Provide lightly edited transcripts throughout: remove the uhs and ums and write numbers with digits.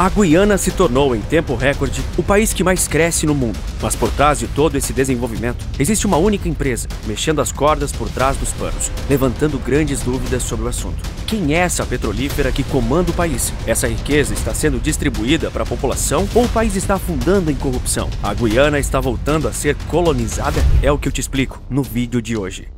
A Guiana se tornou, em tempo recorde, o país que mais cresce no mundo. Mas por trás de todo esse desenvolvimento, existe uma única empresa, mexendo as cordas por trás dos panos, levantando grandes dúvidas sobre o assunto. Quem é essa petrolífera que comanda o país? Essa riqueza está sendo distribuída para a população ou o país está afundando em corrupção? A Guiana está voltando a ser colonizada? É o que eu te explico no vídeo de hoje.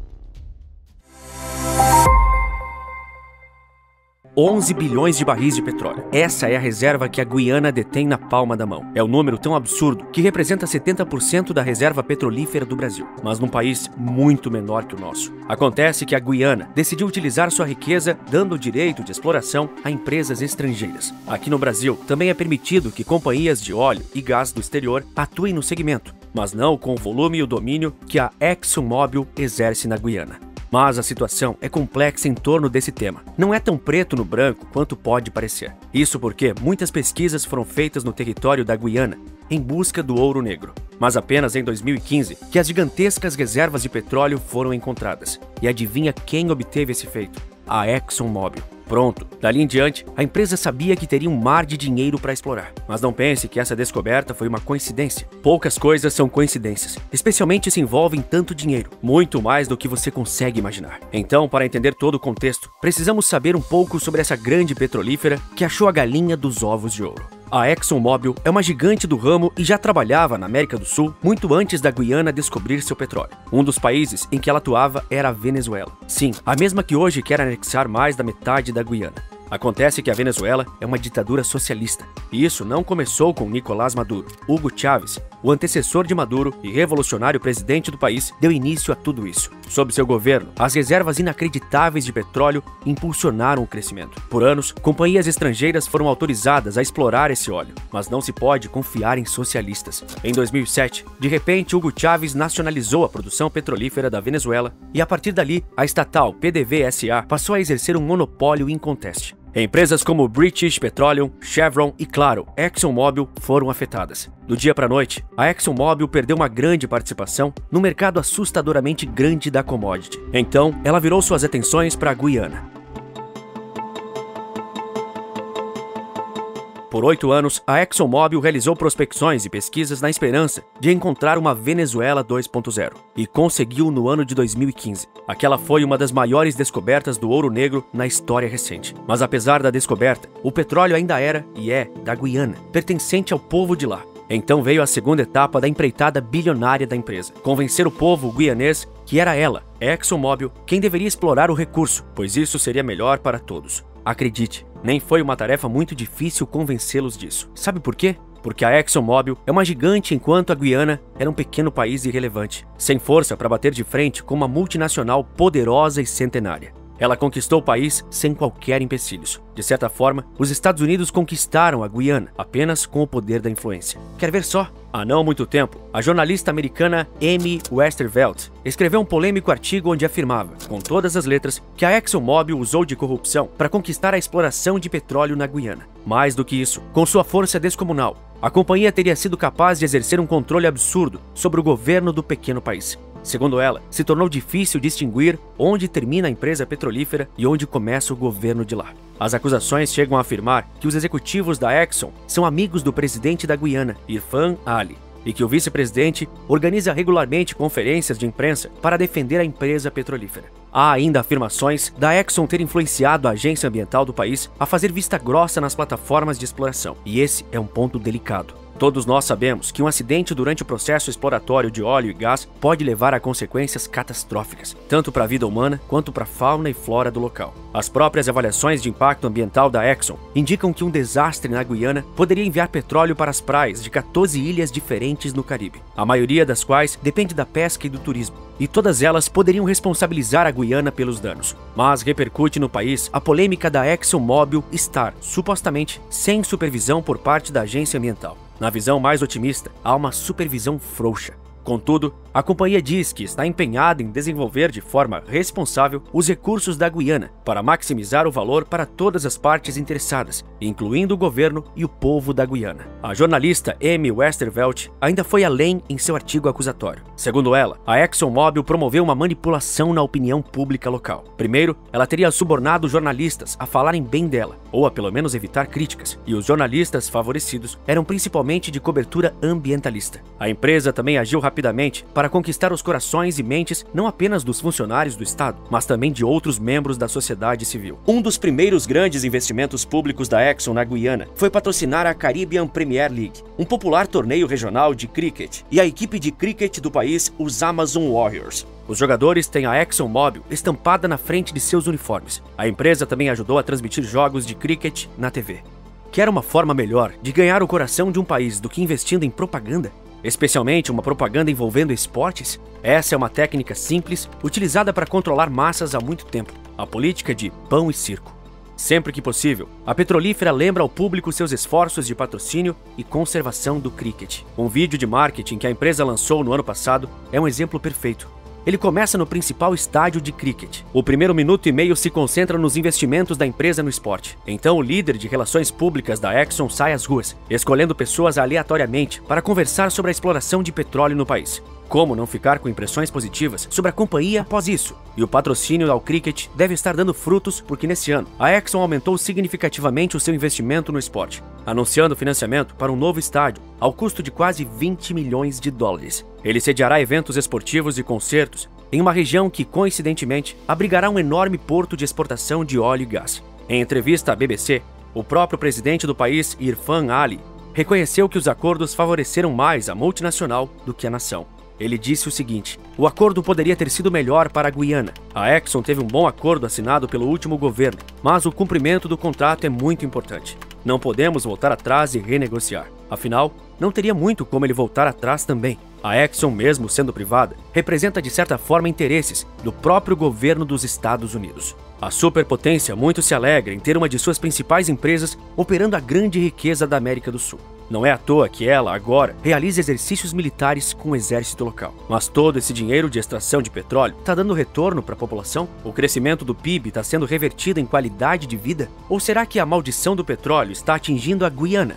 11 bilhões de barris de petróleo. Essa é a reserva que a Guiana detém na palma da mão. É um número tão absurdo que representa 70% da reserva petrolífera do Brasil, mas num país muito menor que o nosso. Acontece que a Guiana decidiu utilizar sua riqueza dando o direito de exploração a empresas estrangeiras. Aqui no Brasil, também é permitido que companhias de óleo e gás do exterior atuem no segmento, mas não com o volume e o domínio que a ExxonMobil exerce na Guiana. Mas a situação é complexa em torno desse tema. Não é tão preto no branco quanto pode parecer. Isso porque muitas pesquisas foram feitas no território da Guiana em busca do ouro negro. Mas apenas em 2015 que as gigantescas reservas de petróleo foram encontradas. E adivinha quem obteve esse feito? A ExxonMobil. Pronto, dali em diante, a empresa sabia que teria um mar de dinheiro para explorar. Mas não pense que essa descoberta foi uma coincidência. Poucas coisas são coincidências, especialmente se envolvem tanto dinheiro, muito mais do que você consegue imaginar. Então, para entender todo o contexto, precisamos saber um pouco sobre essa grande petrolífera que achou a galinha dos ovos de ouro. A ExxonMobil é uma gigante do ramo e já trabalhava na América do Sul muito antes da Guiana descobrir seu petróleo. Um dos países em que ela atuava era a Venezuela. Sim, a mesma que hoje quer anexar mais da metade da Guiana. Acontece que a Venezuela é uma ditadura socialista. E isso não começou com Nicolás Maduro. Hugo Chávez, o antecessor de Maduro e revolucionário presidente do país, deu início a tudo isso. Sob seu governo, as reservas inacreditáveis de petróleo impulsionaram o crescimento. Por anos, companhias estrangeiras foram autorizadas a explorar esse óleo, mas não se pode confiar em socialistas. Em 2007, de repente, Hugo Chávez nacionalizou a produção petrolífera da Venezuela e, a partir dali, a estatal PDVSA passou a exercer um monopólio inconteste. Empresas como British Petroleum, Chevron e, claro, ExxonMobil foram afetadas. Do dia para a noite, a ExxonMobil perdeu uma grande participação no mercado assustadoramente grande da commodity. Então, ela virou suas atenções para a Guiana. Por 8 anos, a ExxonMobil realizou prospecções e pesquisas na esperança de encontrar uma Venezuela 2.0 e conseguiu no ano de 2015. Aquela foi uma das maiores descobertas do ouro negro na história recente. Mas apesar da descoberta, o petróleo ainda era e é da Guiana, pertencente ao povo de lá. Então veio a segunda etapa da empreitada bilionária da empresa, convencer o povo guianês que era ela, ExxonMobil, quem deveria explorar o recurso, pois isso seria melhor para todos. Acredite, nem foi uma tarefa muito difícil convencê-los disso. Sabe por quê? Porque a ExxonMobil é uma gigante enquanto a Guiana era um pequeno país irrelevante, sem força para bater de frente com uma multinacional poderosa e centenária. Ela conquistou o país sem qualquer empecilhos. De certa forma, os Estados Unidos conquistaram a Guiana apenas com o poder da influência. Quer ver só? Há não muito tempo, a jornalista americana Amy Westervelt escreveu um polêmico artigo onde afirmava, com todas as letras, que a ExxonMobil usou de corrupção para conquistar a exploração de petróleo na Guiana. Mais do que isso, com sua força descomunal, a companhia teria sido capaz de exercer um controle absurdo sobre o governo do pequeno país. Segundo ela, se tornou difícil distinguir onde termina a empresa petrolífera e onde começa o governo de lá. As acusações chegam a afirmar que os executivos da Exxon são amigos do presidente da Guiana, Irfan Ali, e que o vice-presidente organiza regularmente conferências de imprensa para defender a empresa petrolífera. Há ainda afirmações da Exxon ter influenciado a agência ambiental do país a fazer vista grossa nas plataformas de exploração, e esse é um ponto delicado. Todos nós sabemos que um acidente durante o processo exploratório de óleo e gás pode levar a consequências catastróficas, tanto para a vida humana quanto para a fauna e flora do local. As próprias avaliações de impacto ambiental da Exxon indicam que um desastre na Guiana poderia enviar petróleo para as praias de 14 ilhas diferentes no Caribe, a maioria das quais depende da pesca e do turismo, e todas elas poderiam responsabilizar a Guiana pelos danos. Mas repercute no país a polêmica da ExxonMobil estar, supostamente, sem supervisão por parte da agência ambiental. Na visão mais otimista, há uma supervisão frouxa. Contudo, a companhia diz que está empenhada em desenvolver de forma responsável os recursos da Guiana para maximizar o valor para todas as partes interessadas, incluindo o governo e o povo da Guiana. A jornalista Amy Westervelt ainda foi além em seu artigo acusatório. Segundo ela, a ExxonMobil promoveu uma manipulação na opinião pública local. Primeiro, ela teria subornado jornalistas a falarem bem dela, ou a pelo menos evitar críticas, e os jornalistas favorecidos eram principalmente de cobertura ambientalista. A empresa também agiu rapidamente para conquistar os corações e mentes não apenas dos funcionários do Estado, mas também de outros membros da sociedade civil. Um dos primeiros grandes investimentos públicos da Exxon na Guiana foi patrocinar a Caribbean Premier League, um popular torneio regional de cricket, e a equipe de cricket do país, os Amazon Warriors. Os jogadores têm a ExxonMobil estampada na frente de seus uniformes. A empresa também ajudou a transmitir jogos de cricket na TV. Quer uma forma melhor de ganhar o coração de um país do que investindo em propaganda? Especialmente uma propaganda envolvendo esportes? Essa é uma técnica simples utilizada para controlar massas há muito tempo, a política de pão e circo. Sempre que possível, a petrolífera lembra ao público seus esforços de patrocínio e conservação do cricket. Um vídeo de marketing que a empresa lançou no ano passado é um exemplo perfeito. Ele começa no principal estádio de cricket. O primeiro minuto e meio se concentra nos investimentos da empresa no esporte. Então o líder de relações públicas da Exxon sai às ruas, escolhendo pessoas aleatoriamente para conversar sobre a exploração de petróleo no país. Como não ficar com impressões positivas sobre a companhia após isso? E o patrocínio ao cricket deve estar dando frutos porque nesse ano, a Exxon aumentou significativamente o seu investimento no esporte, anunciando financiamento para um novo estádio, ao custo de quase US$ 20 milhões. Ele sediará eventos esportivos e concertos em uma região que, coincidentemente, abrigará um enorme porto de exportação de óleo e gás. Em entrevista à BBC, o próprio presidente do país, Irfan Ali, reconheceu que os acordos favoreceram mais a multinacional do que a nação. Ele disse o seguinte: o acordo poderia ter sido melhor para a Guiana. A Exxon teve um bom acordo assinado pelo último governo, mas o cumprimento do contrato é muito importante. Não podemos voltar atrás e renegociar. Afinal, não teria muito como ele voltar atrás também. A Exxon, mesmo sendo privada, representa de certa forma interesses do próprio governo dos Estados Unidos. A superpotência muito se alegra em ter uma de suas principais empresas operando a grande riqueza da América do Sul. Não é à toa que ela, agora, realiza exercícios militares com o exército local. Mas todo esse dinheiro de extração de petróleo está dando retorno para a população? O crescimento do PIB está sendo revertido em qualidade de vida? Ou será que a maldição do petróleo está atingindo a Guiana?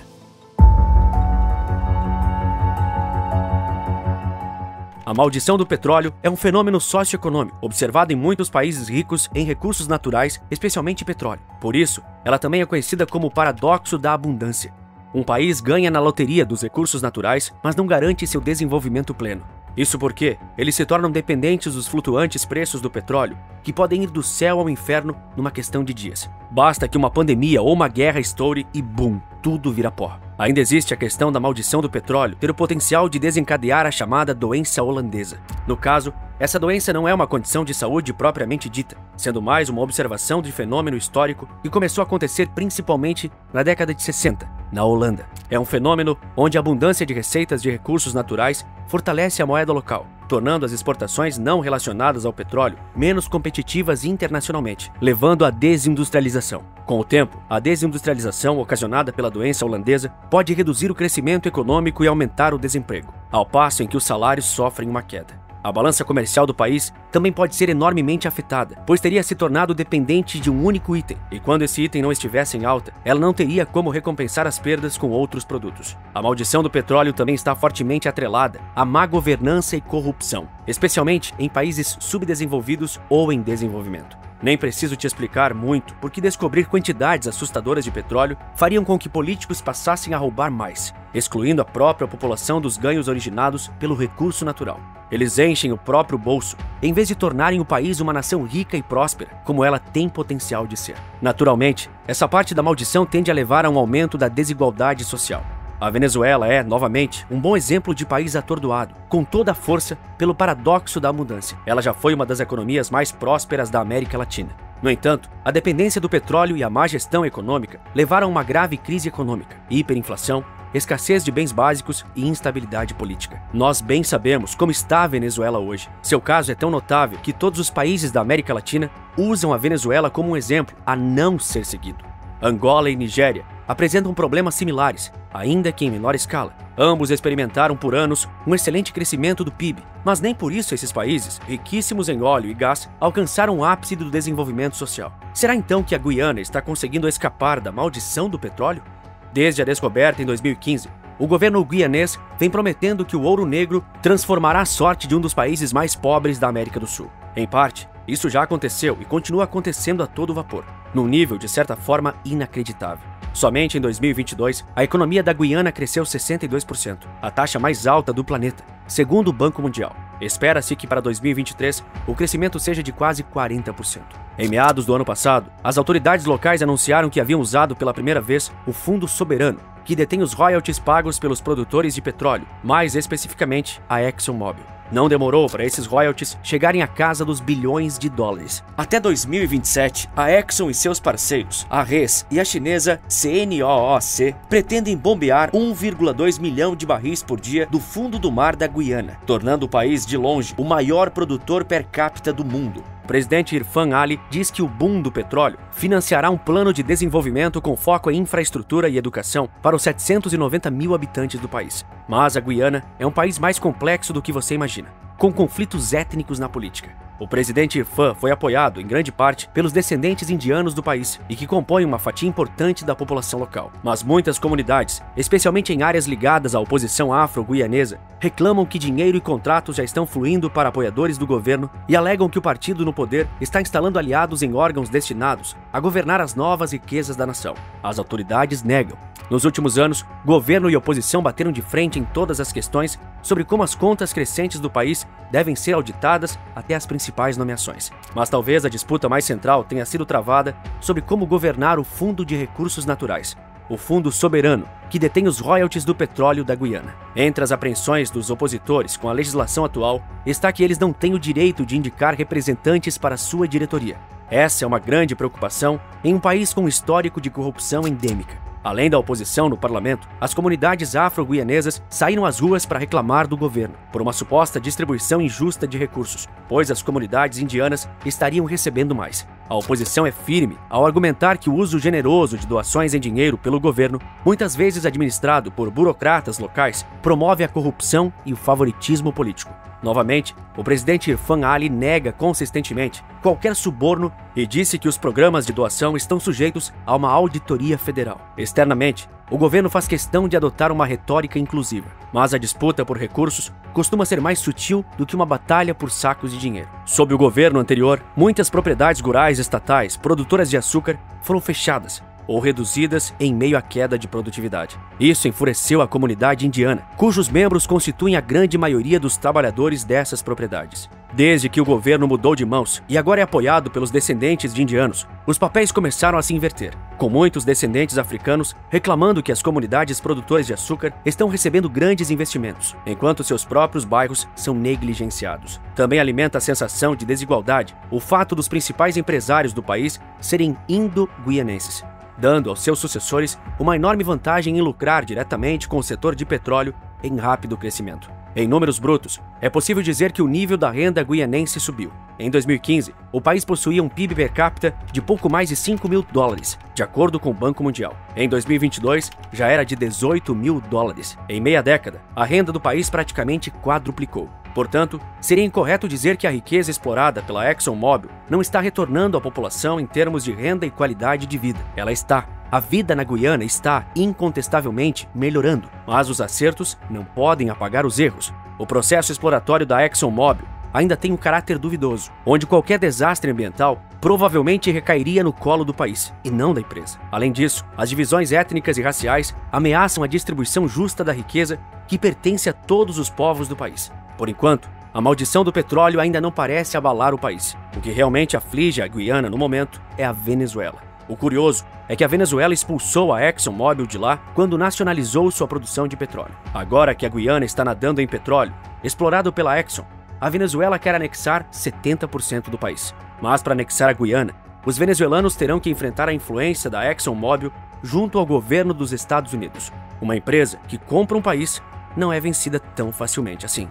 A maldição do petróleo é um fenômeno socioeconômico, observado em muitos países ricos em recursos naturais, especialmente petróleo. Por isso, ela também é conhecida como o paradoxo da abundância. Um país ganha na loteria dos recursos naturais, mas não garante seu desenvolvimento pleno. Isso porque eles se tornam dependentes dos flutuantes preços do petróleo, que podem ir do céu ao inferno numa questão de dias. Basta que uma pandemia ou uma guerra estoure e bum, tudo vira pó. Ainda existe a questão da maldição do petróleo ter o potencial de desencadear a chamada doença holandesa. No caso, essa doença não é uma condição de saúde propriamente dita, sendo mais uma observação de fenômeno histórico que começou a acontecer principalmente na década de 60, na Holanda. É um fenômeno onde a abundância de receitas de recursos naturais fortalece a moeda local, tornando as exportações não relacionadas ao petróleo menos competitivas internacionalmente, levando à desindustrialização. Com o tempo, a desindustrialização ocasionada pela doença holandesa pode reduzir o crescimento econômico e aumentar o desemprego, ao passo em que os salários sofrem uma queda. A balança comercial do país também pode ser enormemente afetada, pois teria se tornado dependente de um único item, e quando esse item não estivesse em alta, ela não teria como recompensar as perdas com outros produtos. A maldição do petróleo também está fortemente atrelada à má governança e corrupção, especialmente em países subdesenvolvidos ou em desenvolvimento. Nem preciso te explicar muito, porque descobrir quantidades assustadoras de petróleo fariam com que políticos passassem a roubar mais, excluindo a própria população dos ganhos originados pelo recurso natural. Eles enchem o próprio bolso, em vez de tornarem o país uma nação rica e próspera, como ela tem potencial de ser. Naturalmente, essa parte da maldição tende a levar a um aumento da desigualdade social. A Venezuela é, novamente, um bom exemplo de país atordoado, com toda a força pelo paradoxo da abundância. Ela já foi uma das economias mais prósperas da América Latina. No entanto, a dependência do petróleo e a má gestão econômica levaram a uma grave crise econômica, hiperinflação, escassez de bens básicos e instabilidade política. Nós bem sabemos como está a Venezuela hoje. Seu caso é tão notável que todos os países da América Latina usam a Venezuela como um exemplo a não ser seguido. Angola e Nigéria apresentam problemas similares, ainda que em menor escala. Ambos experimentaram por anos um excelente crescimento do PIB, mas nem por isso esses países, riquíssimos em óleo e gás, alcançaram o ápice do desenvolvimento social. Será então que a Guiana está conseguindo escapar da maldição do petróleo? Desde a descoberta em 2015, o governo guianês vem prometendo que o ouro negro transformará a sorte de um dos países mais pobres da América do Sul. Em parte, isso já aconteceu e continua acontecendo a todo vapor, num nível de certa forma inacreditável. Somente em 2022, a economia da Guiana cresceu 62%, a taxa mais alta do planeta, segundo o Banco Mundial. Espera-se que para 2023 o crescimento seja de quase 40%. Em meados do ano passado, as autoridades locais anunciaram que haviam usado pela primeira vez o Fundo Soberano, que detém os royalties pagos pelos produtores de petróleo, mais especificamente a ExxonMobil. Não demorou para esses royalties chegarem à casa dos bilhões de dólares. Até 2027, a Exxon e seus parceiros, a Res e a chinesa CNOOC, pretendem bombear 1,2 milhão de barris por dia do fundo do mar da Guiana, tornando o país, de longe, o maior produtor per capita do mundo. O presidente Irfan Ali diz que o boom do petróleo financiará um plano de desenvolvimento com foco em infraestrutura e educação para os 790 mil habitantes do país. Mas a Guiana é um país mais complexo do que você imagina, com conflitos étnicos na política. O presidente Irfan foi apoiado, em grande parte, pelos descendentes indianos do país e que compõem uma fatia importante da população local. Mas muitas comunidades, especialmente em áreas ligadas à oposição afro-guianesa, reclamam que dinheiro e contratos já estão fluindo para apoiadores do governo e alegam que o partido no poder está instalando aliados em órgãos destinados a governar as novas riquezas da nação. As autoridades negam. Nos últimos anos, governo e oposição bateram de frente em todas as questões sobre como as contas crescentes do país devem ser auditadas até as principais nomeações. Mas talvez a disputa mais central tenha sido travada sobre como governar o Fundo de Recursos Naturais, o Fundo Soberano, que detém os royalties do petróleo da Guiana. Entre as apreensões dos opositores com a legislação atual está que eles não têm o direito de indicar representantes para sua diretoria. Essa é uma grande preocupação em um país com um histórico de corrupção endêmica. Além da oposição no parlamento, as comunidades afro-guianesas saíram às ruas para reclamar do governo por uma suposta distribuição injusta de recursos, pois as comunidades indianas estariam recebendo mais. A oposição é firme ao argumentar que o uso generoso de doações em dinheiro pelo governo, muitas vezes administrado por burocratas locais, promove a corrupção e o favoritismo político. Novamente, o presidente Irfan Ali nega consistentemente qualquer suborno e disse que os programas de doação estão sujeitos a uma auditoria federal. Externamente, o governo faz questão de adotar uma retórica inclusiva, mas a disputa por recursos costuma ser mais sutil do que uma batalha por sacos de dinheiro. Sob o governo anterior, muitas propriedades rurais estatais, produtoras de açúcar, foram fechadas ou reduzidas em meio à queda de produtividade. Isso enfureceu a comunidade indiana, cujos membros constituem a grande maioria dos trabalhadores dessas propriedades. Desde que o governo mudou de mãos e agora é apoiado pelos descendentes de indianos, os papéis começaram a se inverter, com muitos descendentes africanos reclamando que as comunidades produtoras de açúcar estão recebendo grandes investimentos, enquanto seus próprios bairros são negligenciados. Também alimenta a sensação de desigualdade o fato dos principais empresários do país serem indo-guianenses, dando aos seus sucessores uma enorme vantagem em lucrar diretamente com o setor de petróleo em rápido crescimento. Em números brutos, é possível dizer que o nível da renda guianense subiu. Em 2015, o país possuía um PIB per capita de pouco mais de 5 mil dólares, de acordo com o Banco Mundial. Em 2022, já era de 18 mil dólares. Em meia década, a renda do país praticamente quadruplicou. Portanto, seria incorreto dizer que a riqueza explorada pela ExxonMobil não está retornando à população em termos de renda e qualidade de vida. Ela está. A vida na Guiana está, incontestavelmente, melhorando, mas os acertos não podem apagar os erros. O processo exploratório da ExxonMobil ainda tem um caráter duvidoso, onde qualquer desastre ambiental provavelmente recairia no colo do país, e não da empresa. Além disso, as divisões étnicas e raciais ameaçam a distribuição justa da riqueza que pertence a todos os povos do país. Por enquanto, a maldição do petróleo ainda não parece abalar o país. O que realmente aflige a Guiana no momento é a Venezuela. O curioso é que a Venezuela expulsou a ExxonMobil de lá quando nacionalizou sua produção de petróleo. Agora que a Guiana está nadando em petróleo, explorado pela Exxon, a Venezuela quer anexar 70% do país. Mas para anexar a Guiana, os venezuelanos terão que enfrentar a influência da ExxonMobil junto ao governo dos Estados Unidos. Uma empresa que compra um país não é vencida tão facilmente assim.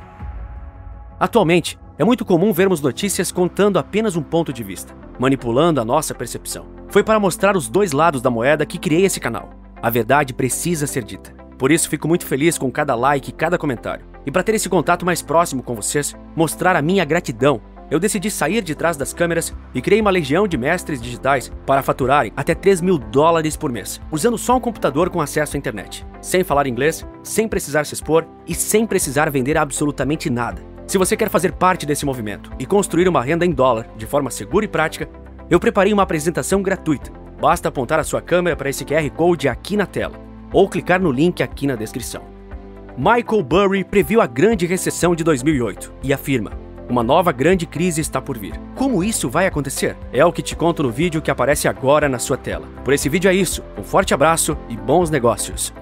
Atualmente, é muito comum vermos notícias contando apenas um ponto de vista, manipulando a nossa percepção. Foi para mostrar os dois lados da moeda que criei esse canal. A verdade precisa ser dita. Por isso fico muito feliz com cada like e cada comentário. E para ter esse contato mais próximo com vocês, mostrar a minha gratidão, eu decidi sair de trás das câmeras e criei uma legião de mestres digitais para faturarem até US$3.000 por mês, usando só um computador com acesso à internet, sem falar inglês, sem precisar se expor e sem precisar vender absolutamente nada. Se você quer fazer parte desse movimento e construir uma renda em dólar de forma segura e prática, eu preparei uma apresentação gratuita. Basta apontar a sua câmera para esse QR Code aqui na tela ou clicar no link aqui na descrição. Michael Burry previu a grande recessão de 2008 e afirma: uma nova grande crise está por vir. Como isso vai acontecer? É o que te conto no vídeo que aparece agora na sua tela. Por esse vídeo é isso. Um forte abraço e bons negócios!